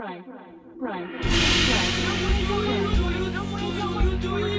Right.